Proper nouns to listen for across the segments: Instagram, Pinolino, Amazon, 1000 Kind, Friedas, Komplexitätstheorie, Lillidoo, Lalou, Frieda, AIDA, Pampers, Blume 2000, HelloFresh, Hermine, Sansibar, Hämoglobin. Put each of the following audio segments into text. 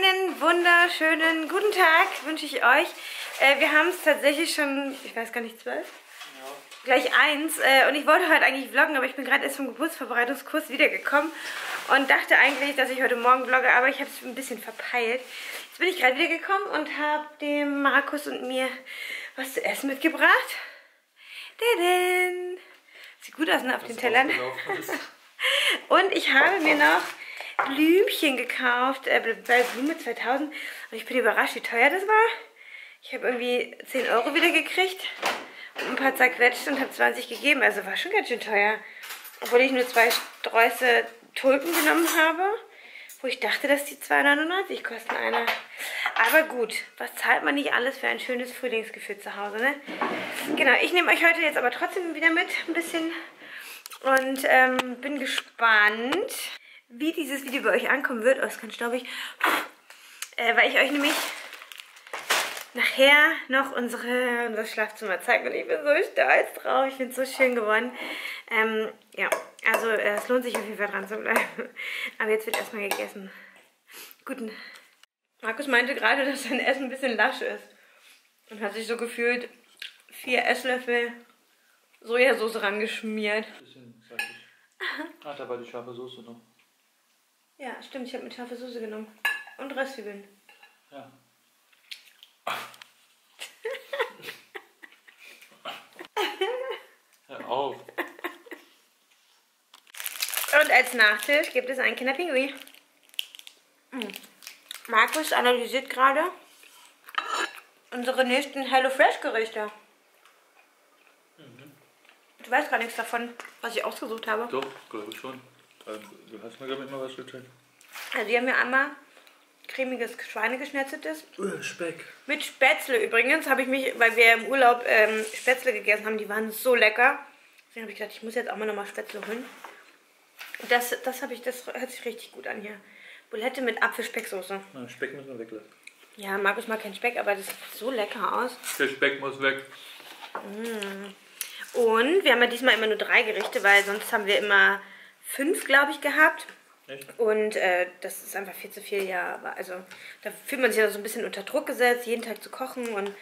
Einen wunderschönen guten Tag wünsche ich euch. Wir haben es tatsächlich schon, ich weiß gar nicht, 12? Ja. Gleich 1. Und ich wollte heute eigentlich vloggen, aber ich bin gerade erst vom Geburtsvorbereitungskurs wiedergekommen und dachte eigentlich, dass ich heute Morgen vlogge, aber ich habe es ein bisschen verpeilt. Jetzt bin ich gerade wiedergekommen und habe dem Markus und mir was zu essen mitgebracht. Tadam! Sieht gut aus, ne, auf den Tellern. Und ich habe mir noch Blümchen gekauft, bei Blume 2000, und ich bin überrascht, wie teuer das war. Ich habe irgendwie 10 Euro wieder gekriegt und ein paar zerquetscht und habe 20 gegeben, also war schon ganz schön teuer. Obwohl ich nur 2 Sträuße Tulpen genommen habe, wo ich dachte, dass die 2,99 € kosten eine. Aber gut, was zahlt man nicht alles für ein schönes Frühlingsgefühl zu Hause, ne? Genau, ich nehme euch heute jetzt aber trotzdem wieder mit, ein bisschen, und bin gespannt, wie dieses Video bei euch ankommen wird. Oh, ist ganz staubig. Weil ich euch nämlich nachher noch unser Schlafzimmer zeige. Und ich bin so stolz drauf. Ich finde es so schön geworden. Ja, also es lohnt sich auf jeden Fall dran zu bleiben. Aber jetzt wird erstmal gegessen. Guten. Markus meinte gerade, dass sein Essen ein bisschen lasch ist. Und hat sich so gefühlt 4 Esslöffel Sojasauce rangeschmiert. Bisschen salzig. Ah, da war die scharfe Soße noch. Ja, stimmt, ich habe mit scharfe Soße genommen. Und Röstzwiebeln. Ja. Hör auf. Und als Nachtisch gibt es einen Kinderpinguin. Markus analysiert gerade unsere nächsten HelloFresh-Gerichte. Mhm. Du weißt gar nichts davon, was ich ausgesucht habe. Doch, glaube ich schon. Du hast mir, glaube ich, immer was gezeigt. Also, die haben ja einmal cremiges Schweinegeschnetzeltes. Speck. Mit Spätzle übrigens habe ich mich, weil wir im Urlaub Spätzle gegessen haben, die waren so lecker. Deswegen habe ich gedacht, ich muss jetzt auch mal nochmal Spätzle holen. Das hört sich richtig gut an hier. Bulette mit Apfelspecksoße. Na, Speck müssen wir weglassen. Ja, Markus mag keinen Speck, aber das sieht so lecker aus. Der Speck muss weg. Mm. Und wir haben ja diesmal immer nur 3 Gerichte, weil sonst haben wir immer 5, glaube ich, gehabt. Echt? Und das ist einfach viel zu viel, ja. Aber also da fühlt man sich ja so ein bisschen unter Druck gesetzt, jeden Tag zu kochen. Und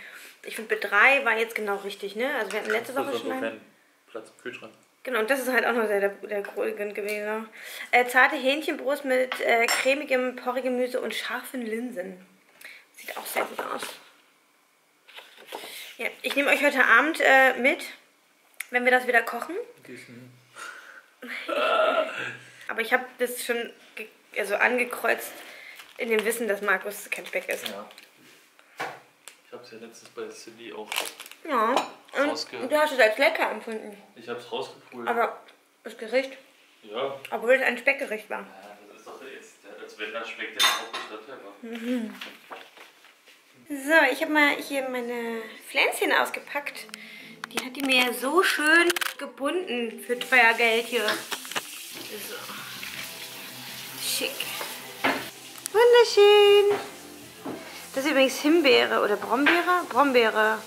ich finde, bei 3 war jetzt genau richtig, ne? Also wir hatten letzte Woche schon einen Platz im Kühlschrank. Genau, und das ist halt auch noch der Grund gewesen. Zarte Hähnchenbrust mit cremigem Porree-Gemüse und scharfen Linsen. Sieht auch sehr gut aus. Ja, ich nehme euch heute Abend mit, wenn wir das wieder kochen. Gießen. Aber ich habe das schon angekreuzt in dem Wissen, dass Markus kein Speck ist. Ja. Ich habe es ja letztens bei Cindy auch rausgehört. Du hast es als lecker empfunden. Ich habe es rausgeprüft. Aber das Gericht? Ja. Obwohl es ein Speckgericht war. Ja, das ist doch jetzt, als wenn das Speck jetzt auch bestattet war. Mhm. So, ich habe mal hier meine Pflänzchen ausgepackt. Die hat die mir so schön gebunden für teuer Geld hier. So. Schick. Wunderschön. Das ist übrigens Himbeere oder Brombeere. Brombeere.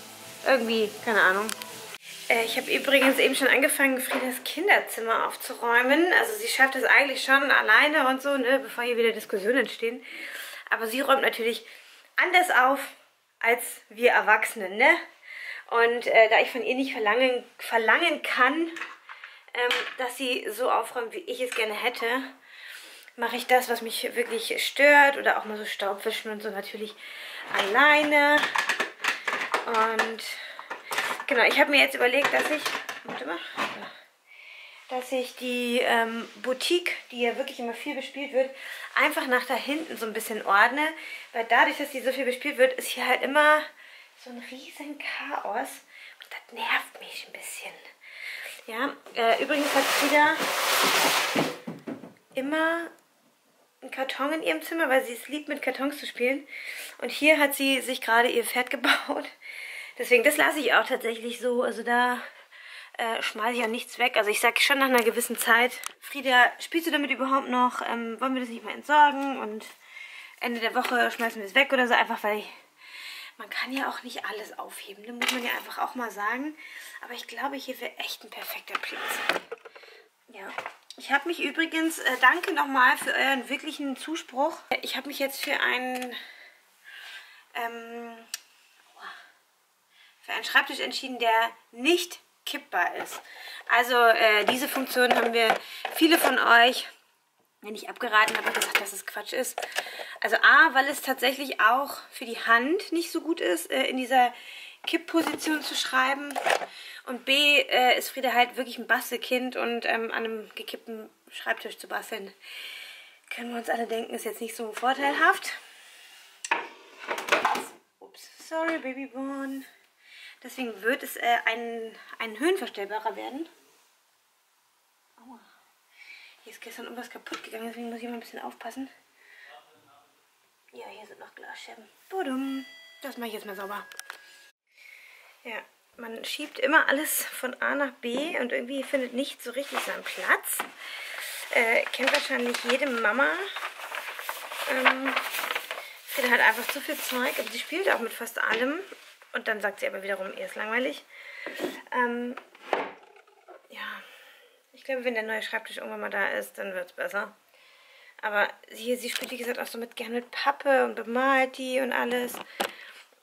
Irgendwie, keine Ahnung. Ich habe übrigens eben schon angefangen, Friedas Kinderzimmer aufzuräumen. Also sie schafft das eigentlich schon alleine und so, ne, bevor hier wieder Diskussionen entstehen. Aber sie räumt natürlich anders auf als wir Erwachsenen, ne? Und da ich von ihr nicht verlangen kann, dass sie so aufräumt, wie ich es gerne hätte, mache ich das, was mich wirklich stört, oder auch mal so Staubwischen und so, natürlich alleine. Und genau, ich habe mir jetzt überlegt, dass ich, die Boutique, die ja wirklich immer viel bespielt wird, einfach nach da hinten so ein bisschen ordne, weil dadurch, dass die so viel bespielt wird, ist hier halt immer so ein riesen Chaos und das nervt mich ein bisschen. Ja, übrigens hat Frieda immer einen Karton in ihrem Zimmer, weil sie es liebt, mit Kartons zu spielen. Und hier hat sie sich gerade ihr Pferd gebaut. Deswegen, das lasse ich auch tatsächlich so. Also da schmeiße ich ja nichts weg. Also ich sage schon nach einer gewissen Zeit, Frieda, spielst du damit überhaupt noch? Wollen wir das nicht mal entsorgen? Und Ende der Woche schmeißen wir es weg oder so. Einfach weil man kann ja auch nicht alles aufheben, das muss man ja einfach auch mal sagen. Aber ich glaube, hier wäre echt ein perfekter Platz. Ja. Ich habe mich übrigens, danke nochmal für euren wirklichen Zuspruch. Ich habe mich jetzt für einen Schreibtisch entschieden, der nicht kippbar ist. Also diese Funktion haben mir viele von euch nicht abgeraten, aber gesagt, dass es Quatsch ist. Also A, weil es tatsächlich auch für die Hand nicht so gut ist, in dieser Kippposition zu schreiben. Und B, ist Frieda halt wirklich ein Bastelkind und an einem gekippten Schreibtisch zu basteln, können wir uns alle denken, ist jetzt nicht so vorteilhaft. Ups, sorry, Babyborn. Deswegen wird es ein höhenverstellbarer werden. Aua. Hier ist gestern irgendwas kaputt gegangen, deswegen muss ich mal ein bisschen aufpassen. Ja, hier sind noch Glasscherben. Budum. Das mache ich jetzt mal sauber. Ja, man schiebt immer alles von A nach B und irgendwie findet nicht so richtig seinen Platz. Kennt wahrscheinlich jede Mama. Frieda hat einfach zu viel Zeug und sie spielt auch mit fast allem. Und dann sagt sie aber wiederum, ihr ist langweilig. Ja, ich glaube, wenn der neue Schreibtisch irgendwann mal da ist, dann wird es besser. Aber hier, sie spielt, wie gesagt, auch so gerne mit Pappe und bemalt die und alles.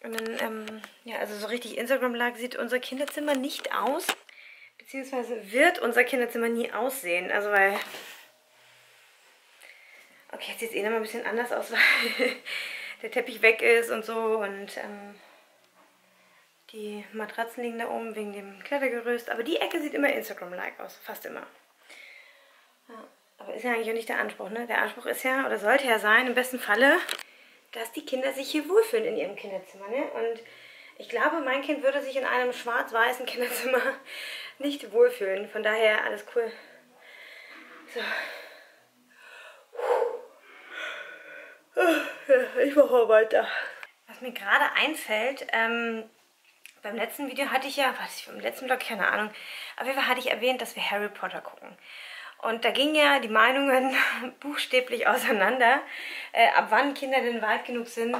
Und dann, ja, also so richtig Instagram-Lage sieht unser Kinderzimmer nicht aus. Beziehungsweise wird unser Kinderzimmer nie aussehen. Also, weil... Okay, jetzt sieht es eh nochmal ein bisschen anders aus, weil der Teppich weg ist und so. Und, die Matratzen liegen da oben wegen dem Klettergerüst. Aber die Ecke sieht immer Instagram-like aus. Fast immer. Ja, aber ist ja eigentlich auch nicht der Anspruch, ne? Der Anspruch ist ja, oder sollte ja sein, im besten Falle, dass die Kinder sich hier wohlfühlen in ihrem Kinderzimmer, ne? Und ich glaube, mein Kind würde sich in einem schwarz-weißen Kinderzimmer nicht wohlfühlen. Von daher alles cool. So. Ich mache weiter. Was mir gerade einfällt, beim letzten Video hatte ich ja, was ich im letzten Vlog, keine Ahnung, auf jeden Fall hatte ich erwähnt, dass wir Harry Potter gucken. Und da gingen ja die Meinungen buchstäblich auseinander, ab wann Kinder denn weit genug sind,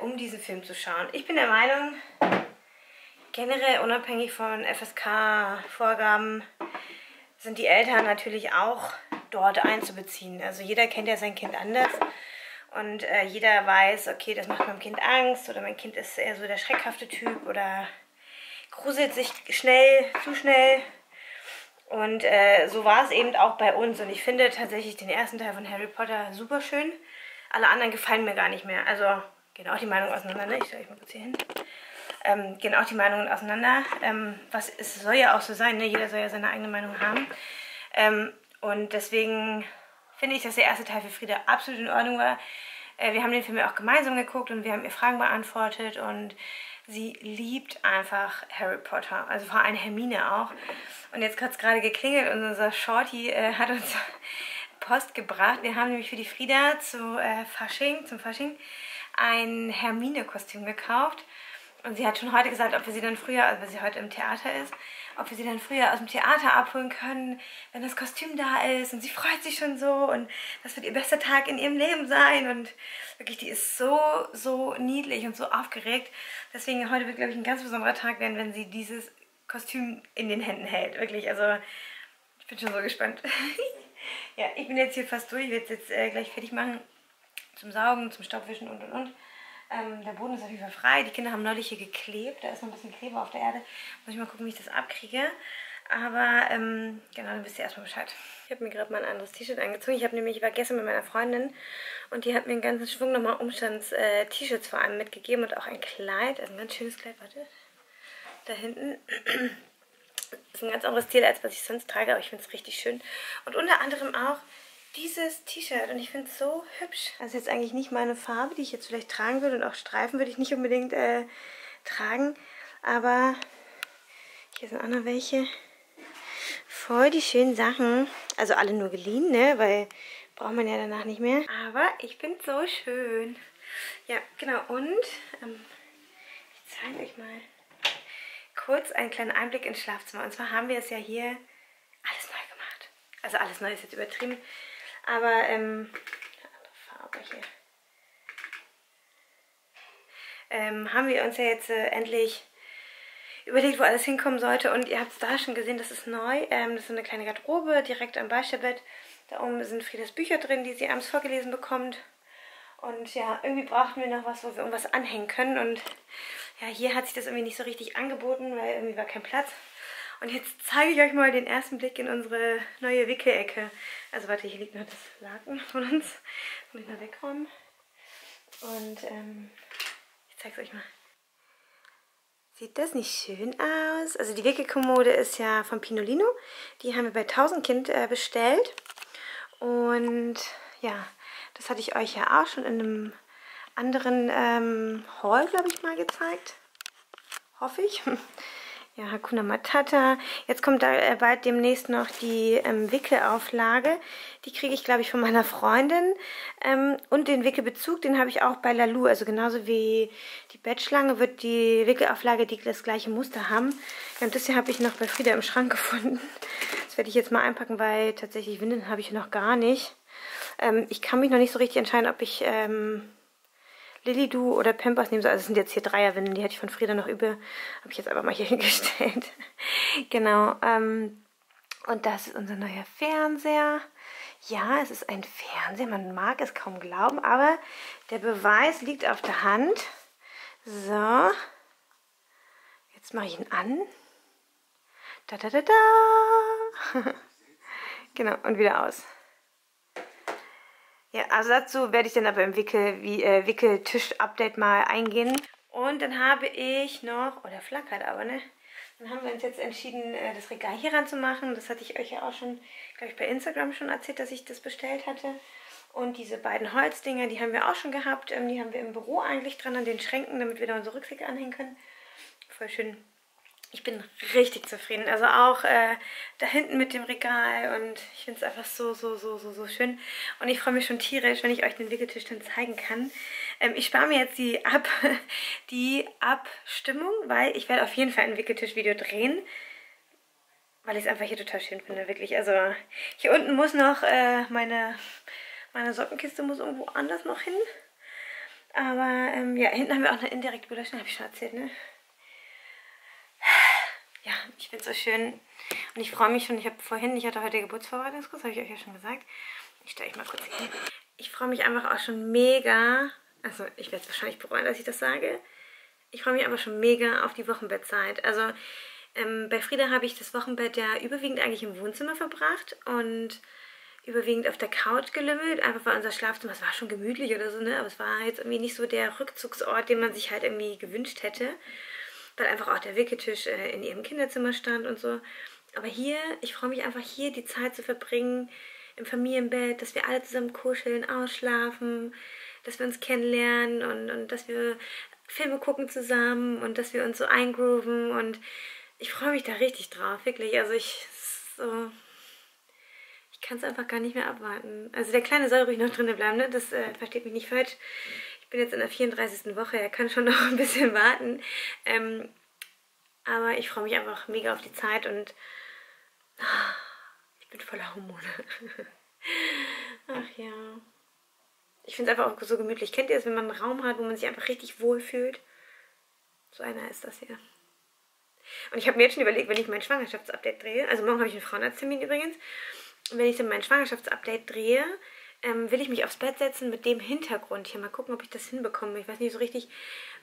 um diesen Film zu schauen. Ich bin der Meinung, generell unabhängig von FSK-Vorgaben sind die Eltern natürlich auch dort einzubeziehen. Also jeder kennt ja sein Kind anders. Und jeder weiß, okay, das macht meinem Kind Angst oder mein Kind ist eher so der schreckhafte Typ oder gruselt sich schnell, zu schnell. Und so war es eben auch bei uns. Und ich finde tatsächlich den ersten Teil von Harry Potter super schön. Alle anderen gefallen mir gar nicht mehr. Also gehen auch die Meinungen auseinander. Ne? Ich stelle euch mal kurz hier hin. Gehen auch die Meinungen auseinander. Was es soll ja auch so sein, ne? Jeder soll ja seine eigene Meinung haben. Und deswegen... finde ich, dass der erste Teil für Frieda absolut in Ordnung war. Wir haben den Film ja auch gemeinsam geguckt und wir haben ihr Fragen beantwortet und sie liebt einfach Harry Potter, also vor allem Hermine auch. Und jetzt hat es gerade geklingelt und unser Shorty hat uns Post gebracht. Wir haben nämlich für die Frieda zum Fasching ein Hermine-Kostüm gekauft. Und sie hat schon heute gesagt, ob wir sie dann früher, also weil sie heute im Theater ist, ob wir sie dann früher aus dem Theater abholen können, wenn das Kostüm da ist. Und sie freut sich schon so und das wird ihr bester Tag in ihrem Leben sein. Und wirklich, die ist so, so niedlich und so aufgeregt. Deswegen heute wird, glaube ich, ein ganz besonderer Tag werden, wenn sie dieses Kostüm in den Händen hält. Wirklich, also ich bin schon so gespannt. Ja, ich bin jetzt hier fast durch. Ich werde es jetzt gleich fertig machen zum Saugen, zum Staubwischen und. Der Boden ist auf jeden Fall frei. Die Kinder haben neulich hier geklebt. Da ist noch ein bisschen Kleber auf der Erde. Muss ich mal gucken, wie ich das abkriege. Aber genau, dann wisst ihr erstmal Bescheid. Ich habe mir gerade mal ein anderes T-Shirt angezogen. Ich war gestern mit meiner Freundin und die hat mir einen ganzen Schwung nochmal Umstands-T-Shirts vor allem mitgegeben und auch ein Kleid. Also ein ganz schönes Kleid. Warte. Da hinten. Ist ein ganz anderes Stil, als was ich sonst trage, aber ich finde es richtig schön. Und unter anderem auch dieses T-Shirt und ich finde es so hübsch. Das ist jetzt eigentlich nicht meine Farbe, die ich jetzt vielleicht tragen würde und auch Streifen würde ich nicht unbedingt tragen. Aber hier sind auch noch welche. Voll die schönen Sachen. Also alle nur geliehen, ne? Weil braucht man ja danach nicht mehr. Aber ich finde es so schön. Ja, genau. Und ich zeige euch mal kurz einen kleinen Einblick ins Schlafzimmer. Und zwar haben wir es ja hier alles neu gemacht. Also alles neu ist jetzt übertrieben. Aber, eine andere Farbe hier. Haben wir uns ja jetzt endlich überlegt, wo alles hinkommen sollte. Und ihr habt es da schon gesehen, das ist neu. Das ist so eine kleine Garderobe direkt am Beistellbett. Da oben sind Friedas Bücher drin, die sie abends vorgelesen bekommt. Und ja, irgendwie brauchten wir noch was, wo wir irgendwas anhängen können. Und ja, hier hat sich das irgendwie nicht so richtig angeboten, weil irgendwie war kein Platz. Und jetzt zeige ich euch mal den ersten Blick in unsere neue Wickelecke. Also warte, hier liegt noch das Laken von uns. Das muss ich mal wegräumen. Und ich zeige es euch mal. Sieht das nicht schön aus? Also die Wickelkommode ist ja von Pinolino. Die haben wir bei 1000 Kind bestellt. Und ja, das hatte ich euch ja auch schon in einem anderen Haul, glaube ich, mal gezeigt. Hoffe ich. Ja, Hakuna Matata. Jetzt kommt da bald demnächst noch die Wickelauflage. Die kriege ich, glaube ich, von meiner Freundin. Und den Wickelbezug, den habe ich auch bei Lalou. Also genauso wie die Bettschlange wird die Wickelauflage, die das gleiche Muster haben. Und das hier habe ich noch bei Frieda im Schrank gefunden. Das werde ich jetzt mal einpacken, weil tatsächlich Windeln habe ich noch gar nicht. Ich kann mich noch nicht so richtig entscheiden, ob ich Lillidoo oder Pampers nehmen soll. Also es sind jetzt hier Dreierwindeln, die hatte ich von Frieda noch übel. Habe ich jetzt aber mal hier hingestellt. Genau. Und das ist unser neuer Fernseher. Ja, es ist ein Fernseher. Man mag es kaum glauben, aber der Beweis liegt auf der Hand. So. Jetzt mache ich ihn an. Da, da, da, da. Genau, und wieder aus. Ja, also dazu werde ich dann aber im Wickeltisch-Update mal eingehen. Und dann habe ich noch, oh, der flackert aber, ne? Dann haben wir uns jetzt entschieden, das Regal hier ranzumachen. Das hatte ich euch ja auch schon, glaube ich, bei Instagram schon erzählt, dass ich das bestellt hatte. Und diese beiden Holzdinger, die haben wir auch schon gehabt. Die haben wir im Büro eigentlich dran an den Schränken, damit wir da unsere Rucksäcke anhängen können. Voll schön. Ich bin richtig zufrieden. Also auch da hinten mit dem Regal. Und ich finde es einfach so schön. Und ich freue mich schon tierisch, wenn ich euch den Wickeltisch dann zeigen kann. Ich spare mir jetzt die Abstimmung, weil ich werde auf jeden Fall ein Wickeltisch-Video drehen. Weil ich es einfach hier total schön finde, wirklich. Also hier unten muss noch meine Sockenkiste muss irgendwo anders noch hin. Aber ja, hinten haben wir auch eine indirekte Beleuchtung, habe ich schon erzählt, ne? Ja, ich finde es so schön und ich freue mich schon. Ich hatte heute Geburtsvorbereitungskurs, habe ich euch ja schon gesagt. Ich stelle euch mal kurz hin. Ich freue mich einfach auch schon mega, also ich werde es wahrscheinlich bereuen, dass ich das sage. Ich freue mich einfach schon mega auf die Wochenbettzeit. Also bei Frieda habe ich das Wochenbett ja überwiegend eigentlich im Wohnzimmer verbracht und überwiegend auf der Couch gelümmelt, einfach weil unser Schlafzimmer, es war schon gemütlich oder so, ne? Aber es war jetzt irgendwie nicht so der Rückzugsort, den man sich halt irgendwie gewünscht hätte. Weil einfach auch der Wickeltisch in ihrem Kinderzimmer stand und so. Aber hier, ich freue mich einfach hier die Zeit zu verbringen, im Familienbett, dass wir alle zusammen kuscheln, ausschlafen, dass wir uns kennenlernen und dass wir Filme gucken zusammen und dass wir uns so eingrooven. Und ich freue mich da richtig drauf, wirklich. Also ich kann es einfach gar nicht mehr abwarten. Also der Kleine soll ruhig noch drinnen bleiben, ne? Das versteht mich nicht falsch. Ich bin jetzt in der 34. Woche, er kann schon noch ein bisschen warten. Aber ich freue mich einfach mega auf die Zeit und ich bin voller Hormone. Ach ja. Ich finde es einfach auch so gemütlich. Kennt ihr es, wenn man einen Raum hat, wo man sich einfach richtig wohl fühlt? So einer ist das hier. Und ich habe mir jetzt schon überlegt, wenn ich mein Schwangerschaftsupdate drehe, also morgen habe ich einen Frauenarzttermin übrigens, und wenn ich dann mein Schwangerschaftsupdate drehe, will ich mich aufs Bett setzen mit dem Hintergrund hier. Mal gucken, ob ich das hinbekomme. Ich weiß nicht so richtig,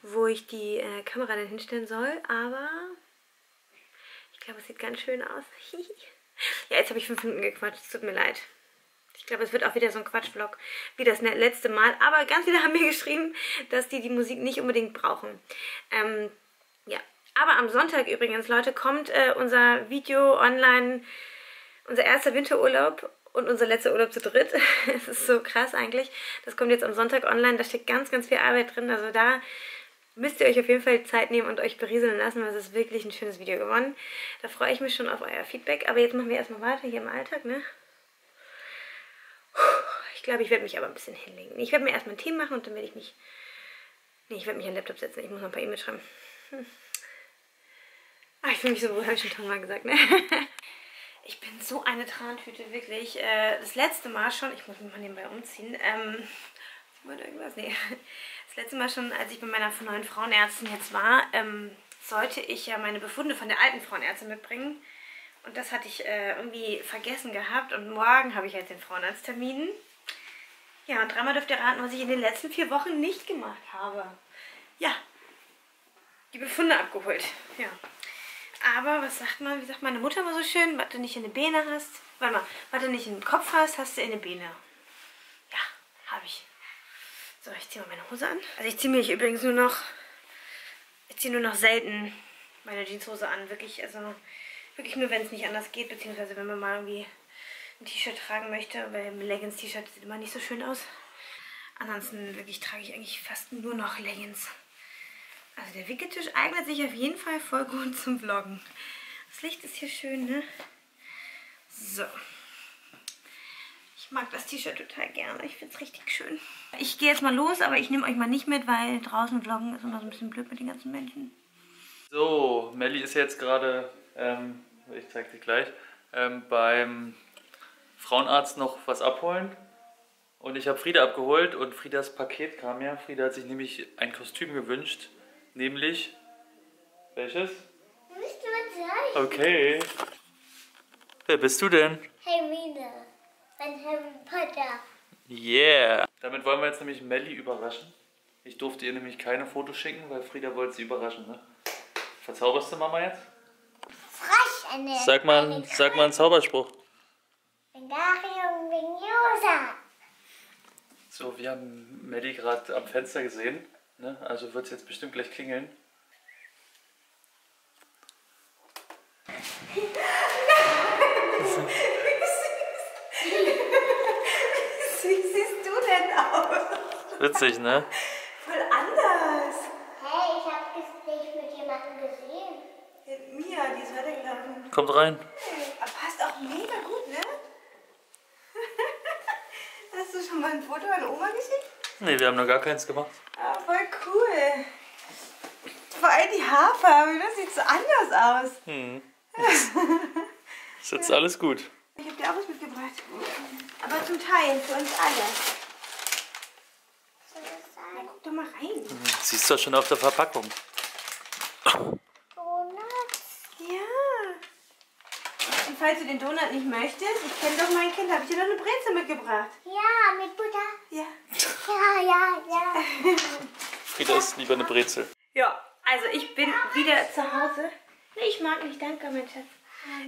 wo ich die Kamera dann hinstellen soll, aber ich glaube, es sieht ganz schön aus. Ja, jetzt habe ich 5 Minuten gequatscht. Es tut mir leid. Ich glaube, es wird auch wieder so ein Quatschvlog wie das letzte Mal. Aber ganz viele haben mir geschrieben, dass die Musik nicht unbedingt brauchen. Ja, aber am Sonntag übrigens, Leute, kommt unser Video online, unser erster Winterurlaub. Und unser letzter Urlaub zu dritt. Es ist so krass eigentlich. Das kommt jetzt am Sonntag online. Da steckt ganz, ganz viel Arbeit drin. Also da müsst ihr euch auf jeden Fall Zeit nehmen und euch berieseln lassen, weil es ist wirklich ein schönes Video geworden. Da freue ich mich schon auf euer Feedback. Aber jetzt machen wir erstmal weiter hier im Alltag, ne? Ich glaube, ich werde mich aber ein bisschen hinlegen. Ich werde mir erstmal einen Tee machen und dann werde ich mich... Nee, ich werde mich an den Laptop setzen. Ich muss noch ein paar E-Mails schreiben. Ach, ich fühle mich so wohl. Habe ich schon tausendmal gesagt, ne? Ich bin so eine Trantüte, wirklich. Das letzte Mal schon, ich muss mich mal nebenbei umziehen, das letzte Mal schon, als ich bei meiner neuen Frauenärztin jetzt war, sollte ich ja meine Befunde von der alten Frauenärztin mitbringen. Und das hatte ich irgendwie vergessen gehabt. Und morgen habe ich jetzt den Frauenarzttermin. Ja, und dreimal dürft ihr raten, was ich in den letzten 4 Wochen nicht gemacht habe. Ja, die Befunde abgeholt. Ja. Aber was sagt man, wie sagt meine Mutter immer so schön, was du nicht in den Beine hast, warte mal, was du nicht in den Kopf hast, hast du in den Beine. Ja, habe ich. So, ich ziehe mal meine Hose an. Also ich ziehe mich übrigens nur noch, ich ziehe nur noch selten meine Jeanshose an. Wirklich, also wirklich nur, wenn es nicht anders geht, beziehungsweise wenn man mal irgendwie ein T-Shirt tragen möchte, weil ein Leggings-T-Shirt sieht immer nicht so schön aus. Ansonsten wirklich trage ich eigentlich fast nur noch Leggings. Also der Wickeltisch eignet sich auf jeden Fall voll gut zum Vloggen. Das Licht ist hier schön, ne? So. Ich mag das T-Shirt total gerne. Ich finde es richtig schön. Ich gehe jetzt mal los, aber ich nehme euch mal nicht mit, weil draußen Vloggen ist immer so ein bisschen blöd mit den ganzen Menschen. So, Melli ist jetzt gerade, ich zeige dir gleich, beim Frauenarzt noch was abholen. Und ich habe Frieda abgeholt und Friedas Paket kam ja. Frieda hat sich nämlich ein Kostüm gewünscht. Nämlich, welches? Müsste man sagen. Okay. Wer bist du denn? Hermine. Von Harry Potter. Yeah. Damit wollen wir jetzt nämlich Melli überraschen. Ich durfte ihr nämlich keine Fotos schicken, weil Frieda wollte sie überraschen, ne? Verzauberst du Mama jetzt? Frech eine. Sag mal einen Zauberspruch. So, wir haben Melli gerade am Fenster gesehen. Ne? Also wird es jetzt bestimmt gleich klingeln. Wie siehst du denn aus? Witzig, ne? Voll anders. Hey, ich hab dich mit jemandem gesehen. Mia, die ist weitergelaufen. Kommt rein. Aber passt auch mega gut, ne? Hast du schon mal ein Foto an Oma geschickt? Ne, wir haben noch gar keins gemacht. Voll cool. Vor allem die Haarfarbe, das sieht so anders aus. Hm. Ist jetzt alles gut. Ich habe dir auch was mitgebracht. Aber zum Teil, für uns alle. Soll das sein? Na, guck doch mal rein. Siehst du schon auf der Verpackung. Donuts? Ja. Und falls du den Donut nicht möchtest, ich kenne doch mein Kind, habe ich dir doch eine Brezel mitgebracht. Ja, mit Butter. Ja. Ja, ja, ja. Frieda isst lieber eine Brezel. Ja, also ich bin wieder zu Hause. Nee, ich mag nicht, danke, mein Schatz.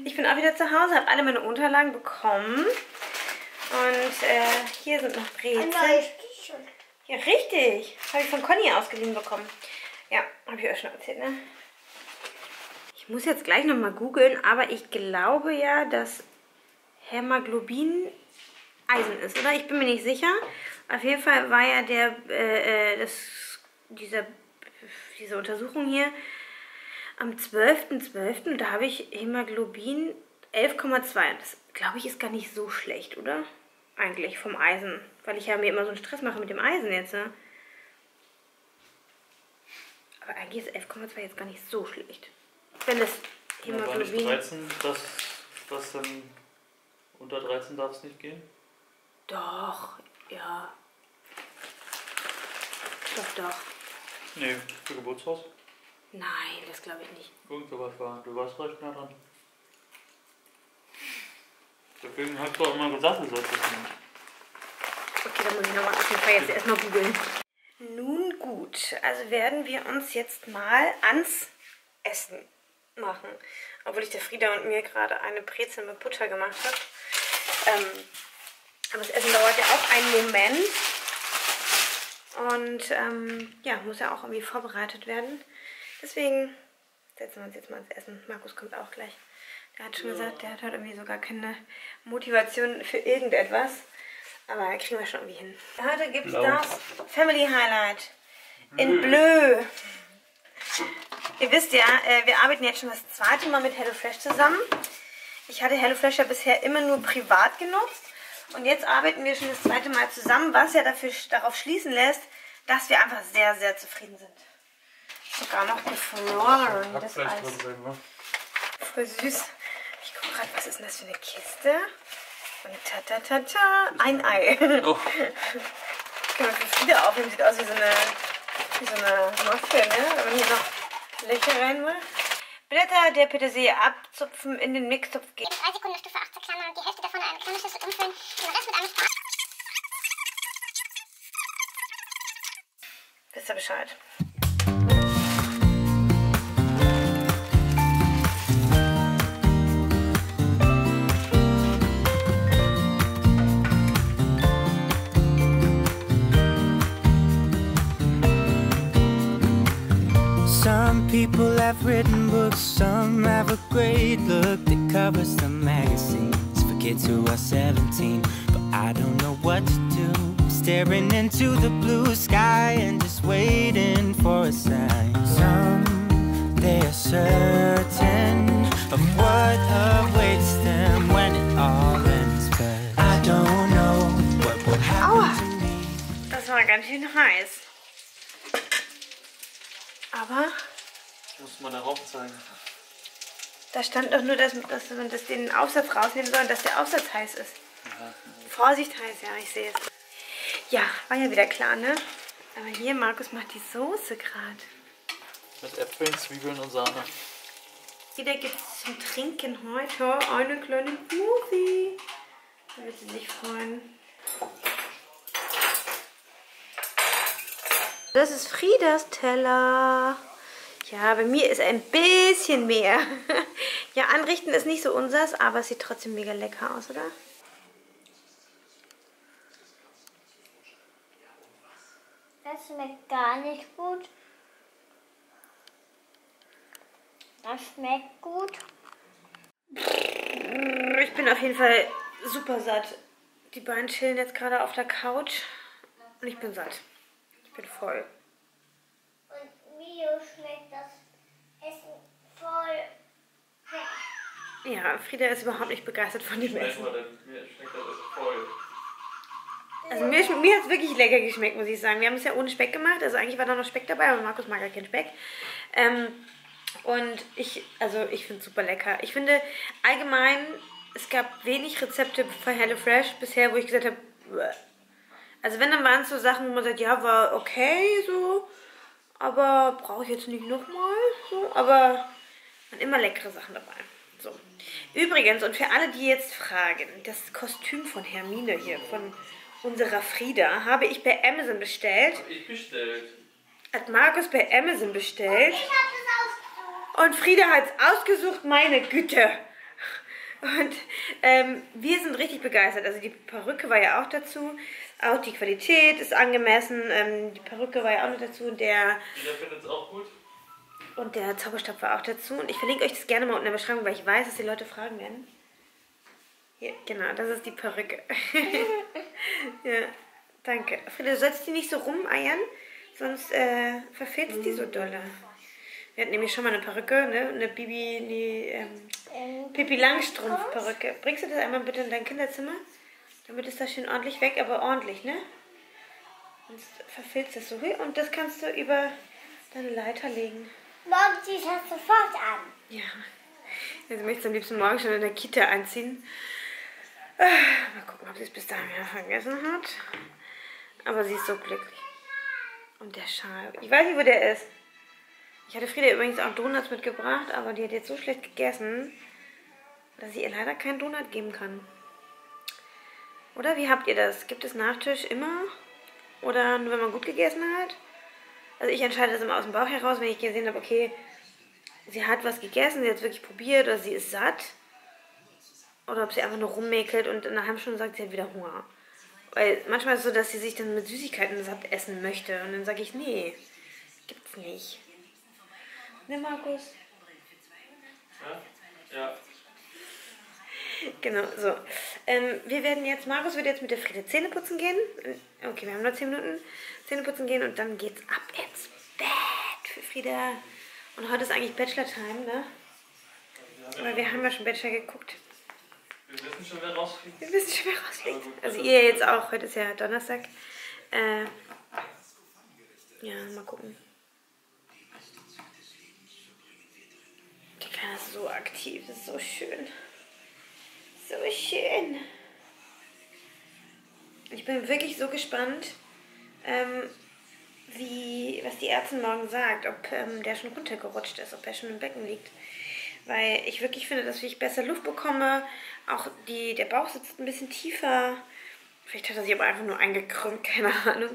Ich bin auch wieder zu Hause, habe alle meine Unterlagen bekommen. Und hier sind noch Brezeln. Ja, richtig. Habe ich von Conny ausgeliehen bekommen. Ja, habe ich euch schon erzählt, ne? Ich muss jetzt gleich nochmal googeln, aber ich glaube ja, dass Hämoglobin Eisen ist, oder? Ich bin mir nicht sicher. Auf jeden Fall war ja der, diese Untersuchung hier am 12.12. und da habe ich Hämoglobin 11,2. Das, glaube ich, ist gar nicht so schlecht, oder? Eigentlich vom Eisen. Weil ich ja mir immer so einen Stress mache mit dem Eisen jetzt. Ne? Aber eigentlich ist 11,2 jetzt gar nicht so schlecht. Wenn das Hämoglobin... Ja, war nicht 13, das dann... Unter 13 darf es nicht gehen? Doch, ja. Doch, doch. Nee, für Geburtshaus? Nein, das glaube ich nicht. Irgend sowas war. Du warst recht nah dran. Deswegen hast du auch immer gesagt, du solltest es nicht. Okay, dann muss ich nochmal auf jeden Fall jetzt erstmal googeln. Nun gut, also werden wir uns jetzt mal ans Essen machen. Obwohl ich der Frieda und mir gerade eine Brezel mit Butter gemacht habe. Aber das Essen dauert ja auch einen Moment. Und ja, muss ja auch irgendwie vorbereitet werden. Deswegen setzen wir uns jetzt mal ans Essen. Markus kommt auch gleich. Der hat schon gesagt, der hat heute irgendwie sogar keine Motivation für irgendetwas. Aber kriegen wir schon irgendwie hin. Heute gibt es das Family Highlight in Bleu. Ihr wisst ja, wir arbeiten jetzt schon das 2. Mal mit HelloFresh zusammen. Ich hatte HelloFresh ja bisher immer nur privat genutzt. Und jetzt arbeiten wir schon das 2. Mal zusammen, was ja darauf schließen lässt, dass wir einfach sehr, sehr zufrieden sind. Sogar noch gefroren. Das ist voll süß. Ich gucke gerade, was ist denn das für eine Kiste? Und ta-ta-ta-ta, ein Ei. Oh. Das können wir für Frieda aufnehmen. Sieht aus wie so eine Muffin, ne? Wenn hier noch Löcher reinmache. Blätter der Petersilie abzupfen, in den Mixtopf geben. 3 Sekunden Stufe 8 zur Klammer und die Hälfte davon in eine Klammerschüssel umfüllen. Den Rest mit einem Spaß. Wisst ihr Bescheid? Some people have written books, some have a great look that covers the magazines for kids who are 17, but I don't know what to do. I'm staring into the blue sky and just waiting for a sign. Some, they are certain of what awaits them when it all ends, but I don't know what will happen to me. Das war ganz schön heiß. Aber ich muss mal darauf zeigen. Da stand doch nur, dass man das den Aufsatz rausnehmen soll und dass der Aufsatz heiß ist. Ja. Vorsicht heiß, ja, ich sehe es. Ja, war ja wieder klar, ne? Aber hier, Markus macht die Soße gerade. Mit Äpfeln, Zwiebeln und Sahne. Wieder gibt es zum Trinken heute eine kleine Smoothie. Da wird sie sich freuen. Das ist Friedas Teller. Ja, bei mir ist ein bisschen mehr. Ja, anrichten ist nicht so unseres, aber es sieht trotzdem mega lecker aus, oder? Das schmeckt gar nicht gut. Das schmeckt gut. Ich bin auf jeden Fall super satt. Die beiden chillen jetzt gerade auf der Couch und ich bin satt. Ich bin voll. Und Mio schmeckt das Essen voll. Ja, Frieda ist überhaupt nicht begeistert von dem Essen. Mir schmeckt das Essen voll. Also mir hat es wirklich lecker geschmeckt, muss ich sagen. Wir haben es ja ohne Speck gemacht. Also eigentlich war da noch Speck dabei, aber Markus mag ja keinen Speck. Und ich finde es super lecker. Ich finde allgemein, es gab wenig Rezepte von HelloFresh bisher, wo ich gesagt habe, also wenn, dann waren es so Sachen, wo man sagt, ja, war okay, so, aber brauche ich jetzt nicht nochmal, so, aber waren immer leckere Sachen dabei, so. Übrigens, und für alle, die jetzt fragen, das Kostüm von Hermine hier, von unserer Frieda, habe ich bei Amazon bestellt. Hab ich bestellt. Hat Markus bei Amazon bestellt. Und ich hab das ausgesucht. Und Frieda hat es ausgesucht, meine Güte. Und wir sind richtig begeistert. Also die Perücke war ja auch dazu. Auch die Qualität ist angemessen. Die Perücke war ja auch noch dazu. Und der findet es auch gut. Und der Zauberstab war auch dazu. Und ich verlinke euch das gerne mal unten in der Beschreibung, weil ich weiß, dass die Leute fragen werden. Hier, genau, das ist die Perücke. Ja, danke. Frieda, du sollst die nicht so rumeiern, sonst verfehlst die so dolle. Wir hatten nämlich schon mal eine Perücke, ne? Eine Pippi Langstrumpf-Perücke. Bringst du das einmal bitte in dein Kinderzimmer? Damit ist das schön ordentlich weg, aber ordentlich, ne? Sonst verfilzt das so. Und das kannst du über deine Leiter legen. Morgen zieh ich das sofort an. Ja. Also möchtest du am liebsten morgen schon in der Kita anziehen. Mal gucken, ob sie es bis dahin wieder vergessen hat. Aber sie ist so glücklich. Und der Schal. Ich weiß nicht, wo der ist. Ich hatte Frieda übrigens auch Donuts mitgebracht, aber die hat jetzt so schlecht gegessen, dass ich ihr leider keinen Donut geben kann. Oder wie habt ihr das? Gibt es Nachtisch immer? Oder nur wenn man gut gegessen hat? Also ich entscheide das immer aus dem Bauch heraus, wenn ich gesehen habe, okay, sie hat was gegessen, sie hat es wirklich probiert oder sie ist satt. Oder ob sie einfach nur rummäkelt und in einer halben Stunde sagt, sie hat wieder Hunger. Weil manchmal ist es so, dass sie sich dann mit Süßigkeiten satt essen möchte. Und dann sage ich, nee, gibt's nicht. Ne, Markus? Ja? Ja. Genau, so. Markus wird jetzt mit der Frieda Zähne putzen gehen. Okay, wir haben noch 10 Minuten. Zähne putzen gehen und dann geht's ab ins Bett für Frieda. Und heute ist eigentlich Bachelor-Time, ne? Weil wir haben ja schon Bachelor geguckt. Wir wissen schon, wer rausfliegt. Also ihr jetzt auch. Heute ist ja Donnerstag. Ja, mal gucken. Ja, so aktiv, das ist so schön. So schön. Ich bin wirklich so gespannt, was die Ärztin morgen sagt, ob der schon runtergerutscht ist, ob er schon im Becken liegt. Weil ich wirklich finde, dass ich besser Luft bekomme. Auch der Bauch sitzt ein bisschen tiefer. Vielleicht hat er sich aber einfach nur eingekrümmt, keine Ahnung.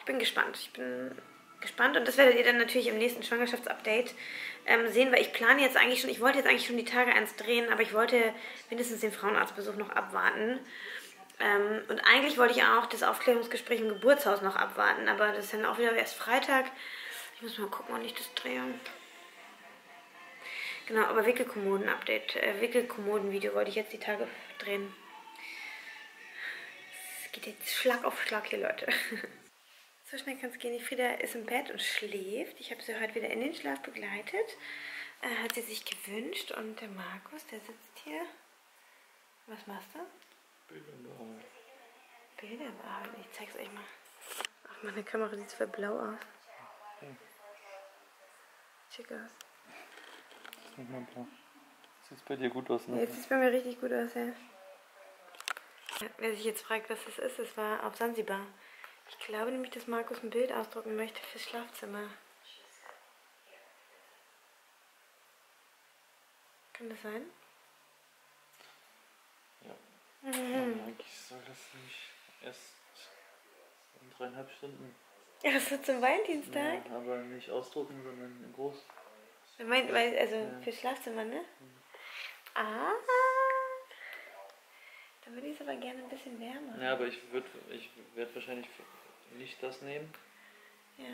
Ich bin gespannt. Und das werdet ihr dann natürlich im nächsten Schwangerschaftsupdate sehen, weil ich plane jetzt eigentlich schon, ich wollte jetzt eigentlich schon die Tage 1 drehen, aber ich wollte mindestens den Frauenarztbesuch noch abwarten. Und eigentlich wollte ich auch das Aufklärungsgespräch im Geburtshaus noch abwarten, aber das ist dann auch wieder erst Freitag. Ich muss mal gucken, wann ich das drehe. Genau, aber Wickelkommoden-Update, Wickelkommoden-Video wollte ich jetzt die Tage drehen. Es geht jetzt Schlag auf Schlag hier, Leute. So schnell kann es gehen. Die Frieda ist im Bett und schläft. Ich habe sie heute wieder in den Schlaf begleitet. Hat sie sich gewünscht. Und der Markus, der sitzt hier. Was machst du? Bilder bearbeiten. Bilder bearbeiten. Ich zeig's euch mal. Ach, meine Kamera sieht voll blau aus. Okay. Schick aus. Das ist nicht mal blau. Sieht bei dir gut aus, ne? Jetzt sieht es bei mir richtig gut aus, ja. Wer sich jetzt fragt, was das ist, das war auf Sansibar. Ich glaube nämlich, dass Markus ein Bild ausdrucken möchte fürs Schlafzimmer. Kann das sein? Ja. Mhm. Eigentlich soll das nicht erst in 3,5 Stunden. Ja, das wird zum Valentinstag? Ja, aber nicht ausdrucken, sondern in groß. Also ja. Fürs Schlafzimmer, ne? Mhm. Ah! Dann würde ich es aber gerne ein bisschen wärmer. Ja, aber ich werde wahrscheinlich nicht das nehmen, ja,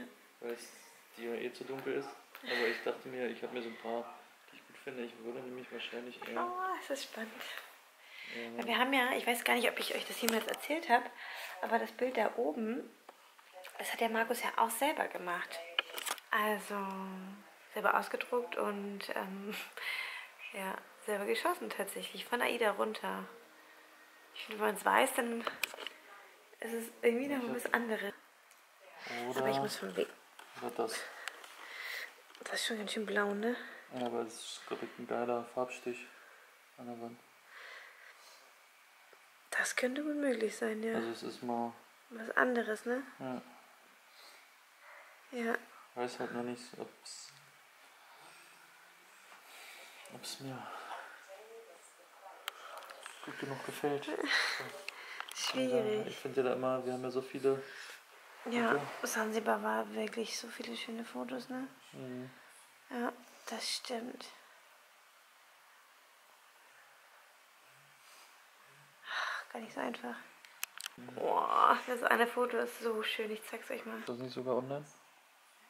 weil es dir eh zu dunkel ist. Aber ich dachte mir, ich habe mir so ein paar, die ich gut finde. Ich würde nämlich wahrscheinlich eher... Oh, es ist spannend. Ja. Weil wir haben ja, ich weiß gar nicht, ob ich euch das jemals erzählt habe, aber das Bild da oben, das hat der Markus ja auch selber gemacht. Also selber ausgedruckt und ja, selber geschossen tatsächlich, von AIDA runter. Ich finde, wenn man es weiß, dann ist es irgendwie noch was anderes. Aber ich muss schon weg. Was ist das? Das ist schon ganz schön blau, ne? Ja, aber es ist direkt ein geiler Farbstich an der Wand. Das könnte wohl möglich sein, ja. Also es ist mal... was anderes, ne? Ja. Ja. Ich weiß halt noch nicht, ob es mir... gut genug gefällt. Schwierig. Ich finde ja da immer, wir haben ja so viele. Ja, Sansibar war wirklich so viele schöne Fotos, ne? Mhm. Ja, das stimmt. Ach, gar nicht so einfach. Boah, das eine Foto ist so schön, ich zeig's euch mal. Ist das nicht sogar online?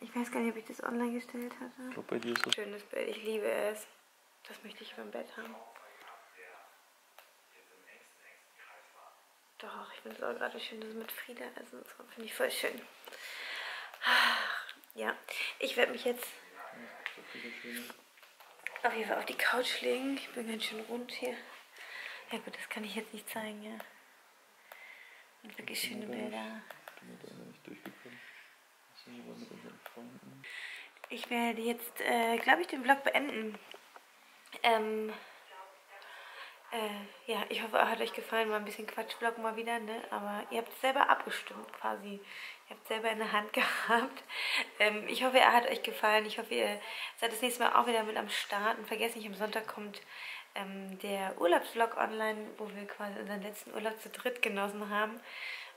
Ich weiß gar nicht, ob ich das online gestellt hatte. Ich glaube, bei dir ist das. Schönes Bild, ich liebe es. Das möchte ich beim Bett haben. Doch, ich finde es auch gerade schön, dass mit Frieda ist und so. Finde ich voll schön. Ja, ich werde mich jetzt auf jeden Fall auf die Couch legen. Ich bin ganz schön rund hier. Ja gut, das kann ich jetzt nicht zeigen, ja. Und wirklich schöne Bilder. Ich werde jetzt, glaube ich, den Vlog beenden. Ja, ich hoffe, er hat euch gefallen. War ein bisschen Quatschvlog mal wieder, ne? Aber ihr habt es selber abgestimmt quasi. Ihr habt es selber in der Hand gehabt. Ich hoffe, er hat euch gefallen. Ich hoffe, ihr seid das nächste Mal auch wieder mit am Start. Und vergesst nicht, am Sonntag kommt der Urlaubsvlog online, wo wir quasi unseren letzten Urlaub zu dritt genossen haben.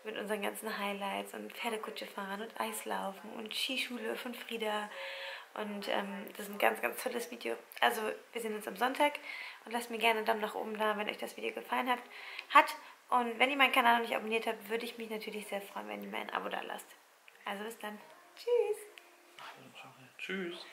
Mit unseren ganzen Highlights und Pferdekutsche fahren und Eislaufen und Skischule von Frieda. Und das ist ein ganz, ganz tolles Video. Also, wir sehen uns am Sonntag. Und lasst mir gerne einen Daumen nach oben da, wenn euch das Video gefallen hat. Und wenn ihr meinen Kanal noch nicht abonniert habt, würde ich mich natürlich sehr freuen, wenn ihr mir ein Abo da lasst. Also bis dann. Tschüss. Tschüss.